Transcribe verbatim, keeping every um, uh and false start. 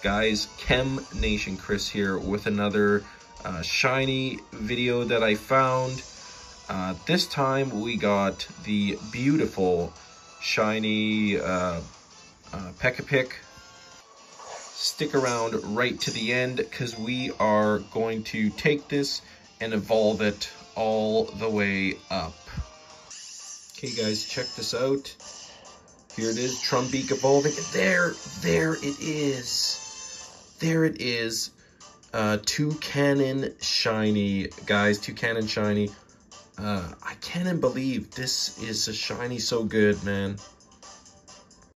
Guys, Chem Nation Chris here with another uh, shiny video that I found. Uh, this time we got the beautiful shiny uh, uh, Pikipek. Stick around right to the end because we are going to take this and evolve it all the way up. Okay guys, check this out. Here it is, Trumbeak evolving. There, there it is. There it is. Uh, Toucannon shiny, guys. Toucannon shiny. Uh, I can't believe this is a shiny so good, man.